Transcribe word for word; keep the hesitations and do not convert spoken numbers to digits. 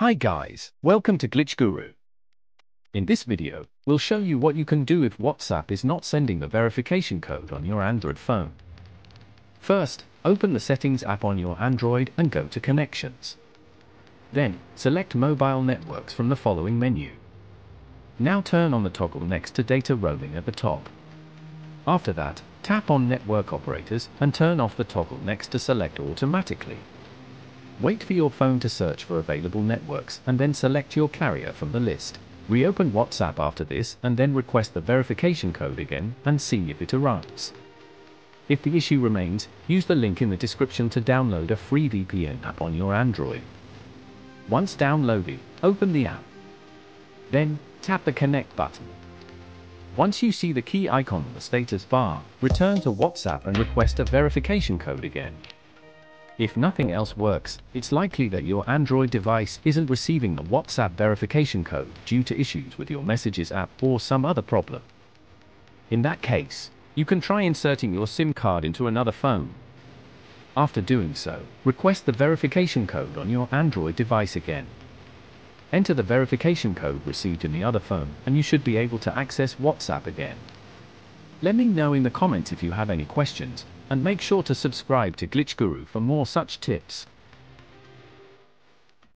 Hi guys, welcome to Glitch Guru. In this video, we'll show you what you can do if WhatsApp is not sending the verification code on your Android phone. First, open the Settings app on your Android and go to Connections. Then, select Mobile Networks from the following menu. Now turn on the toggle next to Data Roaming at the top. After that, tap on Network Operators and turn off the toggle next to Select Automatically. Wait for your phone to search for available networks and then select your carrier from the list. Reopen WhatsApp after this and then request the verification code again and see if it arrives. If the issue remains, use the link in the description to download a free V P N app on your Android. Once downloaded, open the app. Then, tap the Connect button. Once you see the key icon on the status bar, return to WhatsApp and request a verification code again. If nothing else works, it's likely that your Android device isn't receiving the WhatsApp verification code due to issues with your Messages app or some other problem. In that case, you can try inserting your SIM card into another phone. After doing so, request the verification code on your Android device again. Enter the verification code received in the other phone and you should be able to access WhatsApp again. Let me know in the comments if you have any questions. And make sure to subscribe to Glitch Guru for more such tips.